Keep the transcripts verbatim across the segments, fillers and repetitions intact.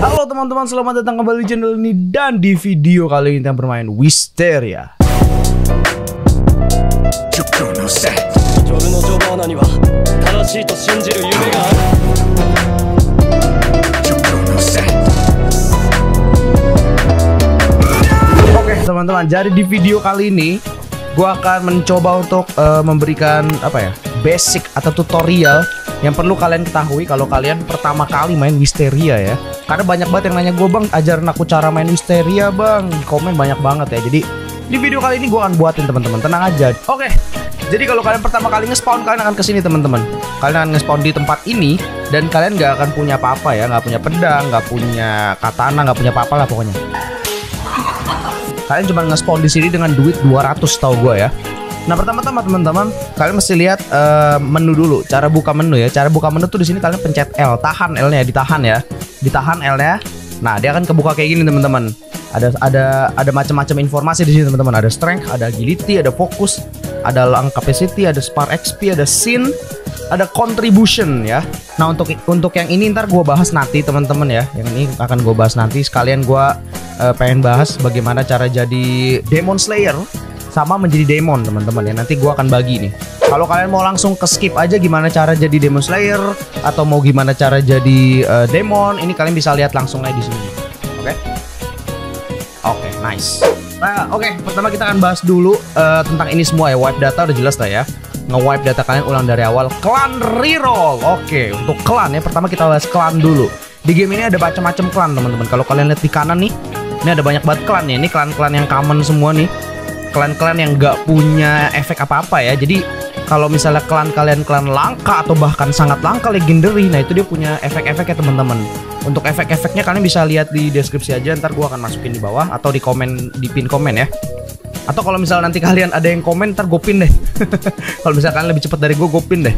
Halo teman-teman, selamat datang kembali di channel ini. Dan di video kali ini kita bermain Wisteria. Oke teman-teman, jadi di video kali ini gua akan mencoba untuk uh, memberikan apa ya, basic atau tutorial yang perlu kalian ketahui kalau kalian pertama kali main Wisteria ya. Karena banyak banget yang nanya gue, bang ajarin aku cara main Wisteria bang, di komen banyak banget ya. Jadi di video kali ini gue akan buatin teman-teman, tenang aja. Oke, jadi kalau kalian pertama kali nge-spawn, kalian akan kesini teman-teman. Kalian akan nge-spawn di tempat ini dan kalian gak akan punya apa-apa ya, gak punya pedang, gak punya katana, gak punya apa-apa lah pokoknya. Kalian cuma nge-spawn di sini dengan duit dua ratus tau gue ya. Nah pertama-tama teman-teman, kalian mesti lihat uh, menu dulu, cara buka menu ya. Cara buka menu tuh di sini kalian pencet L, tahan L-nya, ditahan ya, ditahan L-nya. Nah dia akan kebuka kayak gini teman-teman. Ada ada ada macam-macam informasi di sini teman-teman. Ada strength, ada agility, ada focus, ada long capacity, ada spar X P, ada sin, ada contribution ya. Nah untuk untuk yang ini ntar gue bahas nanti teman-teman ya. Yang ini akan gue bahas nanti. Sekalian gue uh, pengen bahas bagaimana cara jadi Demon Slayer sama menjadi demon teman-teman ya, nanti gua akan bagi nih. Kalau kalian mau langsung ke skip aja gimana cara jadi Demon Slayer atau mau gimana cara jadi uh, demon, ini kalian bisa lihat langsung aja di sini. Oke. Okay? Oke, okay, nice. Nah, oke, okay, pertama kita akan bahas dulu uh, tentang ini semua ya, wipe data udah jelas lah ya. Nge-wipe data kalian ulang dari awal, klan reroll. Oke, okay, untuk klan ya, pertama kita bahas klan dulu. Di game ini ada macam-macam klan teman-teman. Kalau kalian lihat di kanan nih, ini ada banyak banget klan ya. Ini klan-klan yang common semua nih. Klan-klan yang nggak punya efek apa-apa ya. Jadi kalau misalnya klan kalian klan langka atau bahkan sangat langka legendary, nah itu dia punya efek-efek ya teman-teman. Untuk efek-efeknya kalian bisa lihat di deskripsi aja, ntar gua akan masukin di bawah atau di komen, di pin komen ya. Atau kalau misalnya nanti kalian ada yang komen, ntar gue pin deh. Kalau misalnya kalian lebih cepat dari gue, gue pin deh.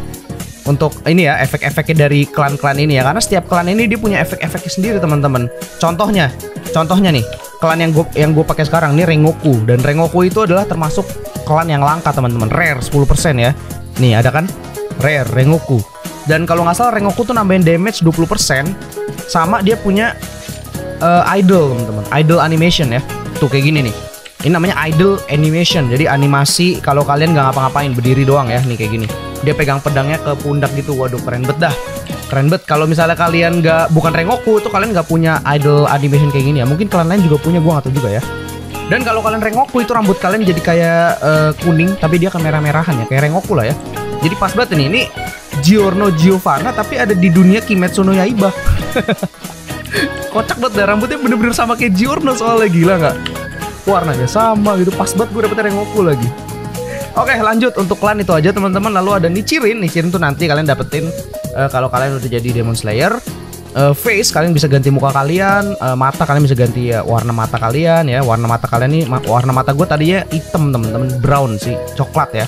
Untuk ini ya, efek-efeknya dari klan-klan ini ya. Karena setiap klan ini dia punya efek-efeknya sendiri teman-teman. Contohnya, contohnya nih, klan yang gue yang gue pakai sekarang nih Rengoku, dan Rengoku itu adalah termasuk klan yang langka teman-teman, rare sepuluh persen ya. Nih ada kan rare Rengoku, dan kalau nggak salah Rengoku tuh nambahin damage dua puluh persen, sama dia punya uh, idol teman-teman, idol animation ya. Tuh kayak gini nih, ini namanya idol animation, jadi animasi kalau kalian nggak ngapa-ngapain, berdiri doang ya. Nih kayak gini, dia pegang pedangnya ke pundak gitu. Waduh keren bet dah. Keren banget. Kalau misalnya kalian nggak, bukan Rengoku tuh, kalian nggak punya idol animation kayak gini ya. Mungkin klan lain juga punya, gua nggak tahu juga ya. Dan kalau kalian Rengoku itu rambut kalian jadi kayak uh, kuning, tapi dia akan merah-merahan ya, kayak Rengoku lah ya. Jadi pas banget ini, ini Giorno Giovanna tapi ada di dunia Kimetsu no Yaiba. Kocak banget dah, rambutnya bener-bener sama kayak Giorno soalnya, gila nggak? Warnanya sama gitu, pas banget gua dapet Rengoku lagi. Oke lanjut, untuk klan itu aja teman-teman. Lalu ada Nichirin. Nichirin tuh nanti kalian dapetin Uh, kalau kalian udah jadi Demon Slayer. uh, Face kalian bisa ganti muka kalian, uh, mata kalian bisa ganti ya, warna mata kalian ya. Warna mata kalian nih, ma warna mata gue tadinya hitam temen-temen, brown sih, coklat ya.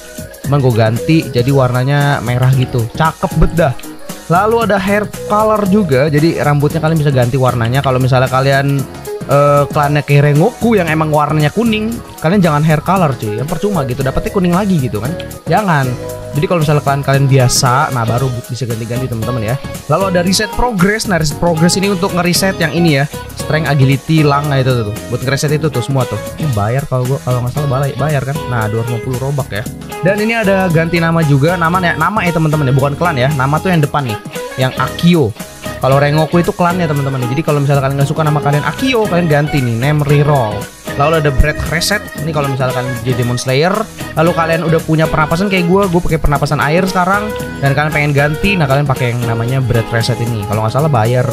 Cuman gue ganti jadi warnanya merah gitu. Cakep bedah. Lalu ada hair color juga, jadi rambutnya kalian bisa ganti warnanya. Kalau misalnya kalian uh, klannya kayak Rengoku yang emang warnanya kuning, kalian jangan hair color cuy, yang percuma gitu, dapetnya kuning lagi gitu kan. Jangan. Jadi kalau misalnya kalian kalian biasa, nah baru bisa ganti-ganti teman-teman ya. Lalu ada reset progress. Nah reset progress ini untuk ngereset yang ini ya, strength, agility, lang itu tuh, tuh. Buat ngereset itu tuh semua tuh. Ini bayar kalau gue kalau nggak salah bayar kan. Nah dua ratus lima puluh robak ya. Dan ini ada ganti nama juga, namanya nama ya teman-teman ya, bukan klan ya. Nama tuh yang depan nih, yang Akio. Kalau Rengoku itu klannya teman-teman. Jadi kalau misalnya kalian nggak suka nama kalian Akio, kalian ganti nih name reroll. Lalu ada breath reset. Ini kalau misalkan jadi Demon Slayer, lalu kalian udah punya pernapasan kayak gue, gue pakai pernapasan air sekarang, dan kalian pengen ganti, nah kalian pakai yang namanya breath reset ini. Kalau nggak salah bayar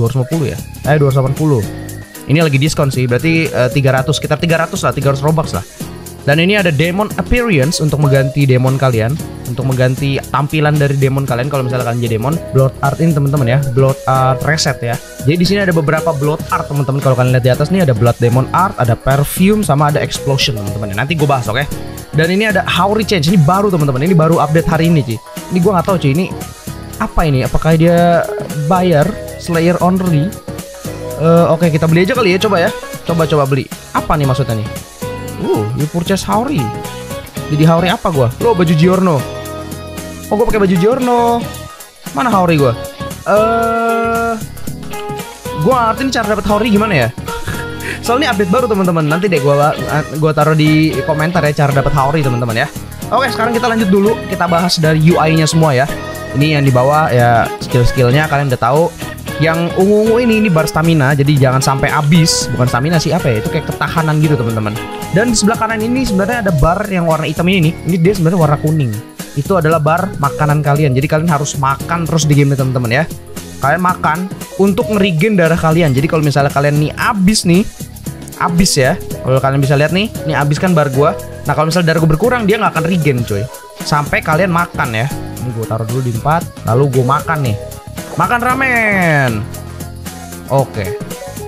dua ratus lima puluh ya, eh dua ratus delapan puluh. Ini lagi diskon sih, berarti uh, tiga ratus, sekitar tiga ratus lah, tiga ratus robux lah. Dan ini ada Demon Appearance untuk mengganti demon kalian, untuk mengganti tampilan dari demon kalian kalau misalnya kalian jadi demon. Blood art ini teman-teman ya, blood art reset ya. Jadi di sini ada beberapa blood art teman-teman. Kalau kalian lihat di atas nih ada blood demon art, ada perfume, sama ada explosion teman-teman. Nanti gue bahas, oke? Okay? Dan ini ada Howry change, ini baru teman-teman. Ini baru update hari ini cuy. Ini gue nggak tahu cuy. Ini apa ini? Apakah dia bayar Slayer only? Uh, oke okay, kita beli aja kali ya, coba ya. Coba-coba beli. Apa nih maksudnya nih? Uh, you purchase Howry. Jadi Howry apa gua? Lo baju Giorno. Oh, gua pakai baju Giorno. Mana Howry gua? Eh, uh, Gue ngerti nih cara dapet Hori gimana ya. Soalnya update baru teman-teman. Nanti deh gue gue taruh di komentar ya cara dapet Hori teman-teman ya. Oke, sekarang kita lanjut dulu. Kita bahas dari U I-nya semua ya. Ini yang di bawah ya, skill-skillnya kalian udah tahu. Yang ungu-ungu ini ini bar stamina, jadi jangan sampai habis. Bukan stamina sih, apa ya? Itu kayak ketahanan gitu, teman-teman. Dan di sebelah kanan ini sebenarnya ada bar yang warna hitam ini nih. Ini dia sebenarnya warna kuning. Itu adalah bar makanan kalian. Jadi kalian harus makan terus di game ini, teman-teman ya. Kalian makan untuk nge-regen darah kalian. Jadi kalau misalnya kalian nih habis nih, habis ya. Kalau kalian bisa lihat nih, nih habis kan bar gua. Nah, kalau misalnya darah gua berkurang, dia nggak akan regen, coy. Sampai kalian makan ya. Ini gua taruh dulu di empat, lalu gua makan nih. Makan ramen. Oke.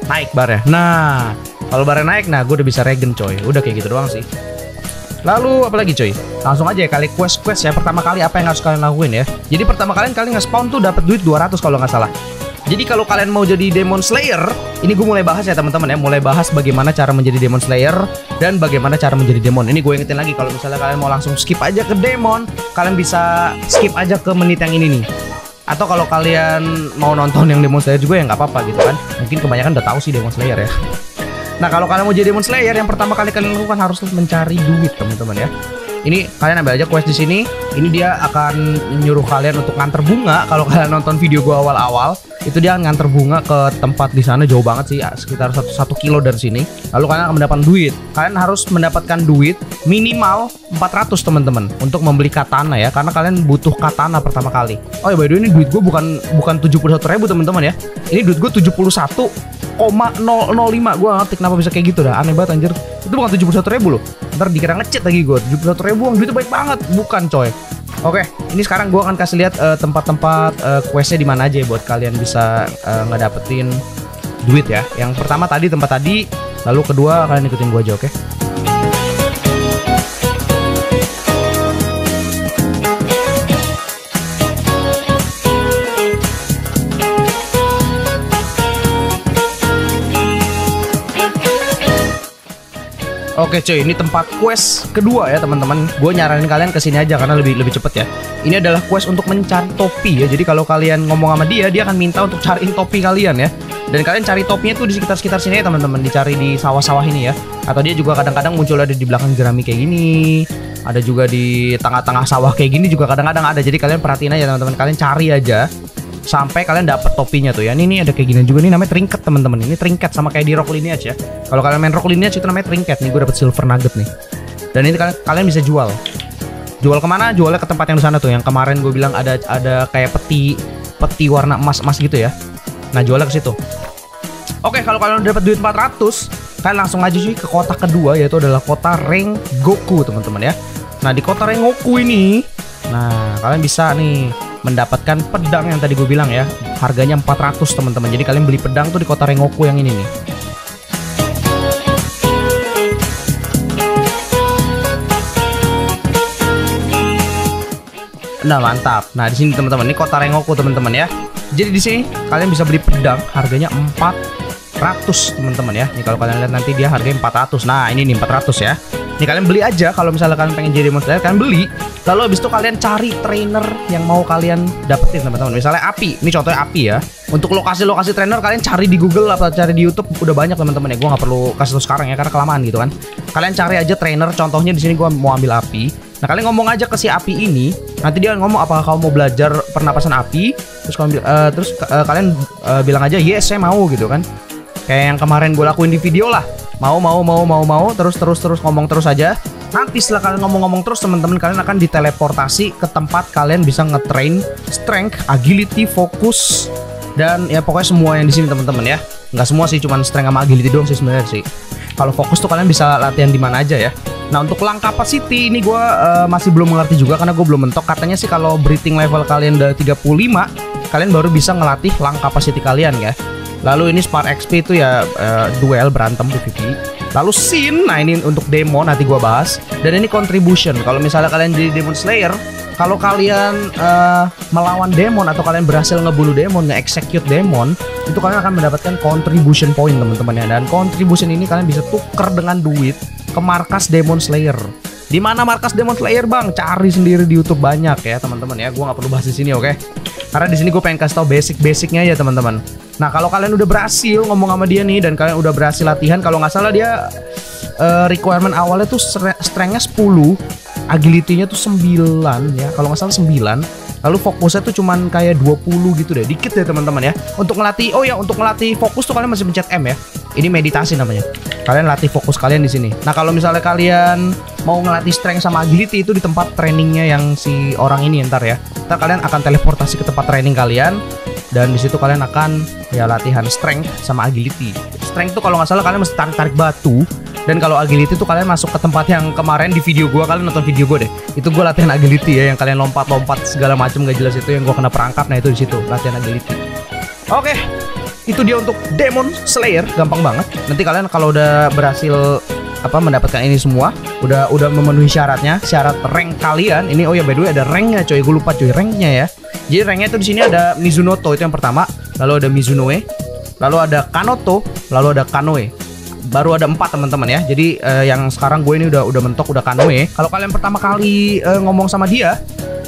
Naik barnya. Nah, kalau barnya naik, nah gue udah bisa regen coy. Udah kayak gitu doang sih. Lalu apa lagi coy? Langsung aja ya kali quest-quest ya. Pertama kali apa yang harus kalian lakuin ya. Jadi pertama kalian kalian nge-spawn tuh dapat duit dua ratus kalau nggak salah. Jadi kalau kalian mau jadi Demon Slayer, ini gue mulai bahas ya teman-teman ya. Mulai bahas bagaimana cara menjadi Demon Slayer dan bagaimana cara menjadi Demon. Ini gue ingetin lagi, kalau misalnya kalian mau langsung skip aja ke Demon, kalian bisa skip aja ke menit yang ini nih. Atau kalau kalian mau nonton yang Demon Slayer juga ya nggak apa-apa gitu kan. Mungkin kebanyakan udah tahu sih Demon Slayer ya. Nah kalau kalian mau jadi Demon Slayer, yang pertama kali kalian lakukan harus mencari duit teman-teman ya. Ini kalian ambil aja quest di sini. Ini dia akan nyuruh kalian untuk nganter bunga. Kalau kalian nonton video gua awal-awal, itu dia nganter bunga ke tempat di sana jauh banget sih, sekitar satu satu kilo dari sini. Lalu kalian akan mendapatkan duit. Kalian harus mendapatkan duit minimal empat ratus teman-teman untuk membeli katana ya, karena kalian butuh katana pertama kali. Oh ya by the way, ini duit gue bukan bukan tujuh puluh satu ribu teman-teman ya. Ini duit gue tujuh puluh satu koma nol nol lima. Gue ngerti kenapa bisa kayak gitu dah, aneh banget anjir. Itu bukan tujuh puluh satu ribu loh. Ntar dikira ngecet lagi gue. tujuh puluh satu ribu uang duitnya baik banget, bukan coy. Oke, ini sekarang gue akan kasih lihat uh, tempat-tempat uh, questnya di mana aja ya, buat kalian bisa uh, ngedapetin duit ya. Yang pertama tadi tempat tadi, lalu kedua kalian ikutin gue aja, oke? Okay? Oke cuy, ini tempat quest kedua ya teman-teman. Gue nyaranin kalian kesini aja karena lebih lebih cepet ya. Ini adalah quest untuk mencari topi ya. Jadi kalau kalian ngomong sama dia, dia akan minta untuk cariin topi kalian ya. Dan kalian cari topinya tuh di sekitar-sekitar sini ya teman-teman. Dicari di sawah-sawah ini ya. Atau dia juga kadang-kadang muncul ada di belakang jerami kayak gini. Ada juga di tengah-tengah sawah kayak gini juga kadang-kadang ada. Jadi kalian perhatiin aja teman-teman. Kalian cari aja sampai kalian dapet topinya tuh ya. Ini, ini ada kayak gini juga nih, namanya trinket teman-teman. Ini trinket sama kayak di Rock Lineage ya. Kalau kalian main Rock Lineage itu namanya trinket. Nih gue dapet silver nugget nih. Dan ini kalian, kalian bisa jual. Jual kemana? Jualnya ke tempat yang di sana tuh, yang kemarin gue bilang ada ada kayak peti peti warna emas-emas gitu ya. Nah jualnya ke situ. Oke, kalau kalian udah dapet duit empat ratus, kalian langsung aja cuy ke kota kedua, yaitu adalah kota Rengoku teman-teman ya. Nah di kota Rengoku ini, nah kalian bisa nih mendapatkan pedang yang tadi gue bilang ya. Harganya empat ratus teman-teman. Jadi kalian beli pedang tuh di kota Rengoku yang ini nih. Nah mantap. Nah di sini teman-teman, ini kota Rengoku teman-teman ya. Jadi di sini kalian bisa beli pedang harganya empat ratus teman-teman ya. Ini kalau kalian lihat nanti dia harganya empat ratus. Nah ini nih empat ratus ya. Ini kalian beli aja. Kalau misalnya kalian pengen jadi Demon Slayer, kalian beli. Lalu abis itu kalian cari trainer yang mau kalian dapetin teman-teman. Misalnya A P I, ini contohnya A P I ya. Untuk lokasi-lokasi trainer kalian cari di Google atau cari di YouTube udah banyak teman-teman ya. Gue nggak perlu kasih tau sekarang ya karena kelamaan gitu kan. Kalian cari aja trainer. Contohnya di sini gue mau ambil A P I. Nah kalian ngomong aja ke si A P I ini. Nanti dia ngomong apakah kamu mau belajar pernapasan A P I. Terus kalian, uh, terus uh, kalian uh, bilang aja yes saya mau gitu kan. Kayak yang kemarin gue lakuin di video lah. Mau mau mau mau mau terus terus terus ngomong terus aja. Nanti setelah kalian ngomong-ngomong terus teman-teman, kalian akan diteleportasi ke tempat kalian bisa ngetrain strength, agility, fokus dan ya pokoknya semua yang di sini teman-teman ya. Nggak semua sih, cuman strength sama agility doang sih sebenarnya sih. Kalau fokus tuh kalian bisa latihan di mana aja ya. Nah untuk lang capacity ini gue uh, masih belum mengerti juga karena gue belum mentok. Katanya sih kalau breathing level kalian udah tiga puluh lima, kalian baru bisa ngelatih lang capacity kalian ya. Lalu ini spar X P itu ya uh, duel berantem P V P. Lalu scene, nah ini untuk demo nanti gue bahas. Dan ini contribution. Kalau misalnya kalian jadi Demon Slayer, kalau kalian uh, melawan demon atau kalian berhasil ngebulu demon, nge-execute demon, itu kalian akan mendapatkan contribution point teman-teman ya. Dan contribution ini kalian bisa tuker dengan duit ke markas Demon Slayer. Di mana markas Demon Slayer bang? Cari sendiri di YouTube banyak ya teman-teman ya. Gue nggak perlu bahas di sini oke? Okay? Karena di sini gue pengen kasih tau basic-basicnya ya teman-teman. Nah, kalau kalian udah berhasil ngomong sama dia nih dan kalian udah berhasil latihan, kalau nggak salah dia uh, requirement awalnya tuh strength-nya sepuluh, agility-nya tuh sembilan ya, kalau nggak salah sembilan. Lalu fokusnya tuh cuman kayak dua puluh gitu deh, dikit deh teman-teman ya. Untuk ngelatih, oh ya untuk ngelatih fokus tuh kalian masih pencet M ya. Ini meditasi namanya. Kalian latih fokus kalian di sini. Nah, kalau misalnya kalian mau ngelatih strength sama agility itu di tempat trainingnya yang si orang ini ntar ya. Ntar kalian akan teleportasi ke tempat training kalian dan di situ kalian akan ya latihan strength sama agility. Strength tuh kalau nggak salah kalian mesti tarik-tarik batu. Dan kalau agility tuh kalian masuk ke tempat yang kemarin di video gua, kalian nonton video gua deh. Itu gua latihan agility ya, yang kalian lompat-lompat segala macam gak jelas itu yang gua kena perangkap. Nah, itu di situ latihan agility. Oke. Okay. Itu dia untuk Demon Slayer, gampang banget. Nanti kalian kalau udah berhasil apa mendapatkan ini semua, udah udah memenuhi syaratnya, syarat rank kalian. Ini oh ya by the way ada ranknya coy, gue lupa coy ranknya ya. Jadi ranknya itu di sini ada Mizunoto itu yang pertama, lalu ada Mizunoe, lalu ada Kanoto, lalu ada Kanoe. Baru ada empat teman-teman ya. Jadi eh, yang sekarang gue ini udah udah mentok udah Kanoe. Kalau kalian pertama kali eh, ngomong sama dia,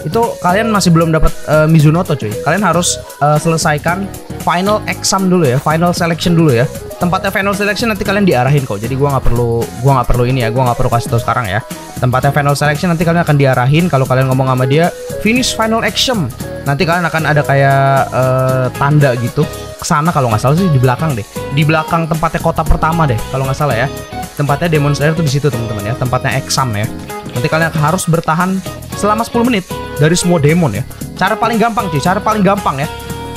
itu kalian masih belum dapat eh, Mizunoto cuy. Kalian harus eh, selesaikan final exam dulu ya, final selection dulu ya. Tempatnya final selection nanti kalian diarahin kok. Jadi gua nggak perlu gua nggak perlu ini ya, gua nggak perlu kasih tau sekarang ya. Tempatnya final selection nanti kalian akan diarahin kalau kalian ngomong sama dia, finish final action. Nanti kalian akan ada kayak eh, tanda gitu. Kesana kalau nggak salah sih di belakang deh, di belakang tempatnya kota pertama deh kalau nggak salah ya, tempatnya Demon Slayer tuh di situ teman-teman ya, tempatnya exam ya. Nanti kalian harus bertahan selama sepuluh menit dari semua demon ya. Cara paling gampang sih, cara paling gampang ya,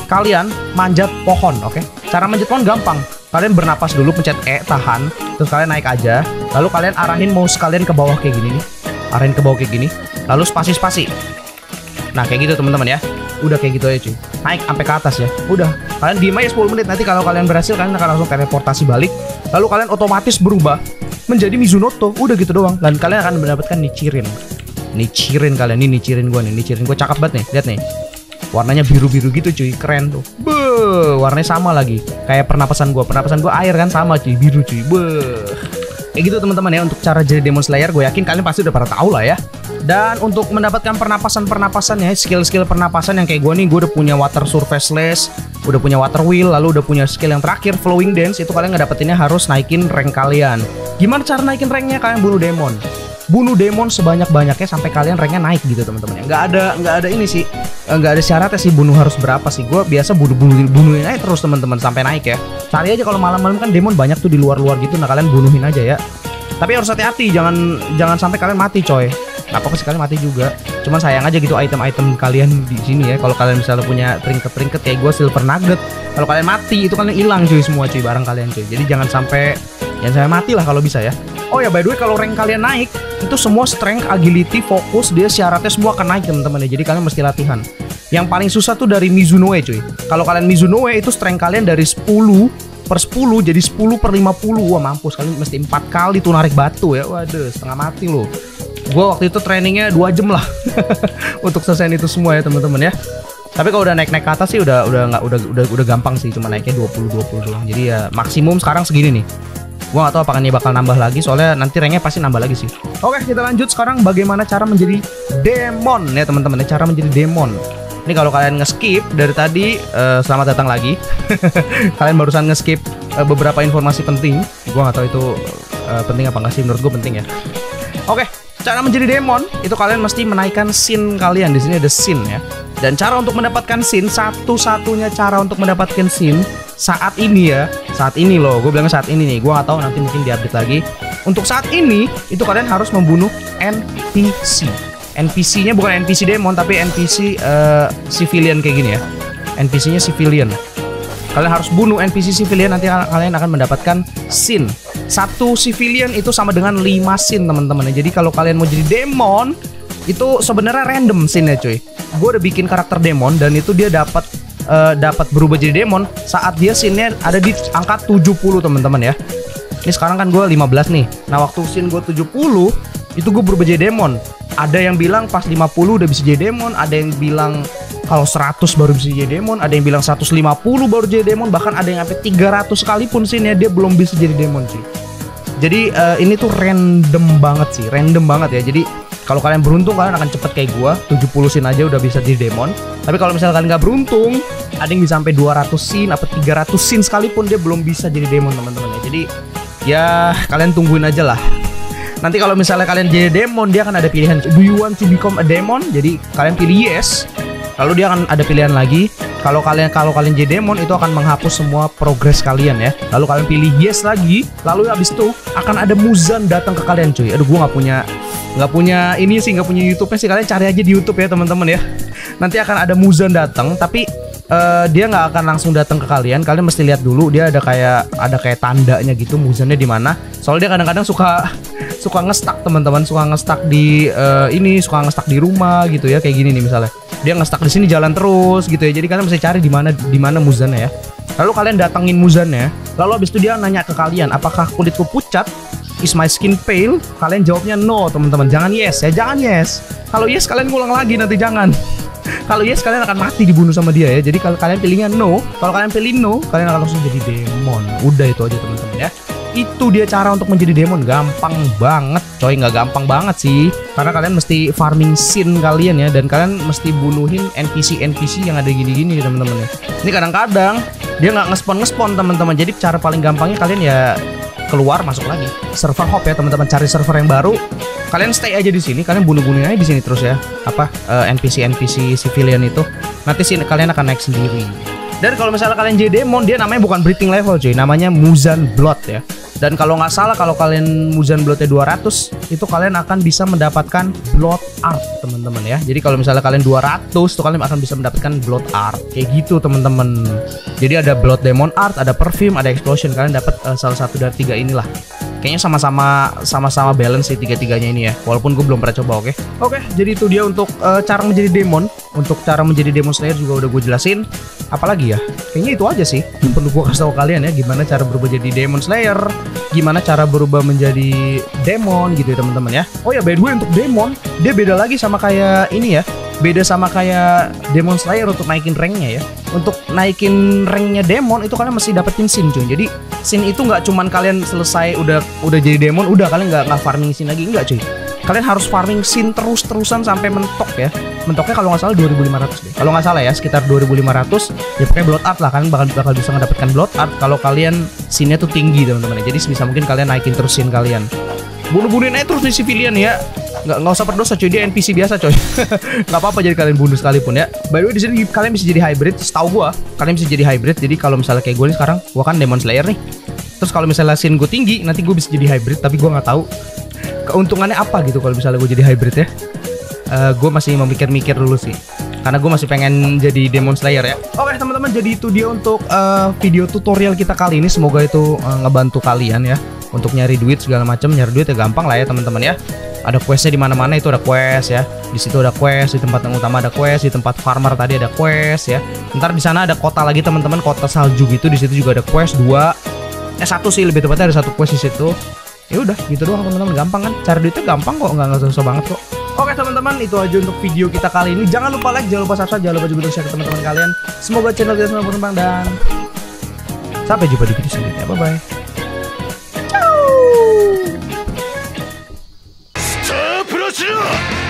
kalian manjat pohon. Oke okay? Cara manjat pohon gampang, kalian bernapas dulu, pencet E tahan, terus kalian naik aja, lalu kalian arahin mouse kalian ke bawah kayak gini nih, arahin ke bawah kayak gini, lalu spasi spasi. Nah kayak gitu teman-teman ya, udah kayak gitu aja cuy, naik sampai ke atas ya. Udah kalian diem aja sepuluh menit, nanti kalau kalian berhasil kalian akan langsung teleportasi balik, lalu kalian otomatis berubah menjadi Mizunoto. Udah gitu doang, dan kalian akan mendapatkan Nichirin. Nichirin kalian nih, Nichirin gua nih, Nichirin gua cakep banget nih, lihat nih warnanya biru-biru gitu cuy, keren tuh. Beuh, warnanya sama lagi kayak pernapasan gua, pernapasan gua air kan sama cuy, biru cuy. Beuh, kayak gitu teman-teman ya untuk cara jadi Demon Slayer. Gue yakin kalian pasti udah pada tahu lah ya. Dan untuk mendapatkan pernapasan-pernapasan ya, skill-skill pernapasan yang kayak gue nih, gue udah punya water surface slash, udah punya water wheel, lalu udah punya skill yang terakhir flowing dance. Itu kalian ngedapetinnya harus naikin rank kalian. Gimana cara naikin ranknya? Kalian bunuh demon, bunuh demon sebanyak-banyaknya sampai kalian ranknya naik gitu teman-teman. Nggak ada, nggak ada ini sih, nggak ada syaratnya sih bunuh harus berapa sih. Gue biasa bunuh-bunuhin bunuhin aja terus teman-teman sampai naik ya. Cari aja kalau malam-malam kan demon banyak tuh di luar-luar gitu. Nah kalian bunuhin aja ya. Tapi harus hati-hati, jangan jangan sampai kalian mati coy. Gak apa-apa sih kalian mati juga, cuman sayang aja gitu item-item kalian di sini ya. Kalau kalian misalnya punya trinket-trinket kayak gue silver nugget, kalau kalian mati itu kalian hilang cuy semua cuy, barang kalian cuy. Jadi jangan sampai jangan sampai mati lah kalau bisa ya. Oh ya by the way kalau rank kalian naik itu semua strength, agility, fokus dia syaratnya semua akan naik teman-teman ya. Jadi kalian mesti latihan. Yang paling susah tuh dari Mizunoe cuy. Kalau kalian Mizunoe itu strength kalian dari sepuluh per sepuluh jadi sepuluh per lima puluh. Wah mampus, kalian mesti empat kali tuh narik batu ya. Waduh setengah mati loh. Gue waktu itu trainingnya dua jam lah untuk selesaiin itu semua ya teman-teman ya. Tapi kalau udah naik-naik ke atas sih udah udah nggak udah udah udah gampang sih, cuma naiknya dua puluh dua puluh doang. Jadi ya maksimum sekarang segini nih. Gue nggak tahu apakah ini bakal nambah lagi, soalnya nanti ranknya pasti nambah lagi sih. Oke kita lanjut sekarang bagaimana cara menjadi demon ya teman-teman ya, cara menjadi demon. Ini kalau kalian nge-skip dari tadi, uh, selamat datang lagi. Kalian barusan nge-skip uh, beberapa informasi penting. Gue nggak tahu itu uh, penting apa nggak sih, menurut gue penting ya. Oke. Cara menjadi demon itu kalian mesti menaikkan sin kalian. Di sini ada sin ya. Dan cara untuk mendapatkan sin, satu-satunya cara untuk mendapatkan sin saat ini ya. Saat ini loh, gue bilang saat ini nih. Gue gak tahu nanti mungkin diupdate lagi. Untuk saat ini itu kalian harus membunuh N P C. N P C-nya bukan N P C demon tapi N P C uh, civilian kayak gini ya. N P C-nya civilian. Kalian harus bunuh N P C civilian, nanti kalian akan mendapatkan sin. Satu civilian itu sama dengan lima sin teman-teman. Jadi kalau kalian mau jadi demon itu sebenarnya random sinnya cuy. Gue udah bikin karakter demon dan itu dia dapat uh, dapat berubah jadi demon saat dia sinnya ada di angka tujuh puluh teman-teman ya. Ini sekarang kan gue lima belas nih. Nah waktu sin gue tujuh puluh itu gue berubah jadi demon. Ada yang bilang pas lima puluh udah bisa jadi demon, ada yang bilang kalau seratus baru bisa jadi demon, ada yang bilang seratus lima puluh baru jadi demon, bahkan ada yang sampai tiga ratus sekalipun sinnya dia belum bisa jadi demon sih. Jadi uh, ini tuh random banget sih, random banget ya. Jadi kalau kalian beruntung kalian akan cepet kayak gua, tujuh puluh scene aja udah bisa jadi demon. Tapi kalau misalnya kalian nggak beruntung, ada yang bisa sampai dua ratus scene apa tiga ratus scene sekalipun dia belum bisa jadi demon, teman-teman ya. Jadi ya kalian tungguin aja lah. Nanti kalau misalnya kalian jadi demon, dia akan ada pilihan, do you want to become a demon? Jadi kalian pilih yes. Lalu dia akan ada pilihan lagi, kalau kalian kalau kalian jadi demon itu akan menghapus semua progres kalian ya. Lalu kalian pilih yes lagi, lalu habis itu akan ada Muzan datang ke kalian, cuy. Aduh, gua nggak punya nggak punya ini sih, nggak punya YouTube-nya sih. Kalian cari aja di YouTube ya, teman-teman ya. Nanti akan ada Muzan datang, tapi Uh, dia nggak akan langsung datang ke kalian. Kalian mesti lihat dulu dia ada kayak ada kayak tandanya gitu Muzannya di mana. Soalnya dia kadang-kadang suka suka ngestak, teman-teman, suka ngestak di uh, ini, suka ngestak di rumah gitu ya, kayak gini nih misalnya. Dia ngestak di sini jalan terus gitu ya. Jadi kalian mesti cari di mana di mana Muzannya ya. Lalu kalian datangin Muzannya. Lalu habis itu dia nanya ke kalian, "Apakah kulitku pucat? Is my skin pale?" Kalian jawabnya no, teman-teman. Jangan yes ya, jangan yes. Kalau yes kalian ngulang lagi nanti, jangan. Kalau yes kalian akan mati dibunuh sama dia ya. Jadi kalau kalian pilihnya no, kalau kalian pilih no, kalian akan langsung jadi demon. Udah itu aja, teman-teman ya. Itu dia cara untuk menjadi demon, gampang banget, coy. Nggak gampang banget sih, karena kalian mesti farming scene kalian ya, dan kalian mesti bunuhin N P C N P C yang ada gini-gini, teman-teman ya. Ini kadang-kadang dia nggak ngespon-ngespon, teman-teman. Jadi cara paling gampangnya kalian ya keluar masuk lagi server hop ya, teman-teman. Cari server yang baru, kalian stay aja di sini, kalian bunuh-bunuhin aja di sini terus ya, apa N P C N P C civilian itu. Nanti sini kalian akan naik sendiri. Dan kalau misalnya kalian jadi demon, dia namanya bukan breathing level, cuy, namanya Muzan Blood ya. Dan kalau nggak salah, kalau kalian Muzan Bloodnya dua ratus, itu kalian akan bisa mendapatkan Blood Art, teman-teman ya. Jadi kalau misalnya kalian dua ratus, tuh kalian akan bisa mendapatkan Blood Art, kayak gitu, teman-teman. Jadi ada Blood Demon Art, ada Perfume, ada Explosion. Kalian dapat uh, salah satu dari tiga inilah. Kayaknya sama-sama sama-sama balance sih tiga-tiganya ini ya. Walaupun gue belum pernah coba, oke. Okay? Oke, okay, jadi itu dia untuk uh, cara menjadi demon. Untuk cara menjadi demon slayer juga udah gue jelasin. Apalagi ya? Kayaknya itu aja sih. Perlu gue kasih tau kalian ya, gimana cara berubah jadi demon slayer, gimana cara berubah menjadi demon gitu ya, teman-teman ya. Oh ya, by the way, untuk demon dia beda lagi sama kayak ini ya. Beda sama kayak demon slayer untuk naikin ranknya ya. Untuk naikin ranknya demon itu kalian mesti dapetin scene, cuy. Jadi scene itu nggak cuman kalian selesai udah udah jadi demon, udah kalian nggak nggak farming scene lagi, nggak, cuy. Kalian harus farming scene terus-terusan sampai mentok ya. Mentoknya kalau nggak salah dua ribu lima ratus deh. Kalau nggak salah ya, sekitar dua ribu lima ratus. Ya pakai blood art lah, kalian bakal bakal bisa mendapatkan blood art kalau kalian scene-nya tuh tinggi, teman-teman. Jadi sebisa mungkin kalian naikin terus scene kalian. Bunuh-bunuhin aja terus nih civilian ya. Nggak, nggak usah berdosa, cuy, dia N P C biasa, coy. Nggak apa-apa jadi kalian bunuh sekalipun ya. By the way, di sini kalian bisa jadi hybrid. Setahu gua kalian bisa jadi hybrid. Jadi kalau misalnya kayak gue nih sekarang, gua kan demon slayer nih. Terus kalau misalnya scene gue tinggi, nanti gue bisa jadi hybrid. Tapi gue nggak tahu keuntungannya apa gitu kalau misalnya gue jadi hybrid ya. Uh, gue masih memikir-mikir dulu sih, karena gue masih pengen jadi demon slayer ya. Oke, teman-teman, jadi itu dia untuk uh, video tutorial kita kali ini. Semoga itu uh, ngebantu kalian ya untuk nyari duit segala macam. Nyari duit ya gampang lah ya, teman-teman ya. Ada questnya di mana-mana, itu ada quest ya. Di situ ada quest, di tempat yang utama ada quest, di tempat farmer tadi ada quest ya. Ntar di sana ada kota lagi, teman-teman, kota salju gitu. Di situ juga ada quest dua, eh satu sih lebih tepatnya, ada satu quest di situ. Ya udah gitu doang, teman-teman, gampang kan? Cari duitnya gampang kok, nggak nggak susah banget kok. Oke, teman-teman, itu aja untuk video kita kali ini. Jangan lupa like, jangan lupa subscribe, jangan lupa juga untuk share ke teman-teman kalian. Semoga channel kita semakin berkembang, dan sampai jumpa di video selanjutnya. Bye-bye.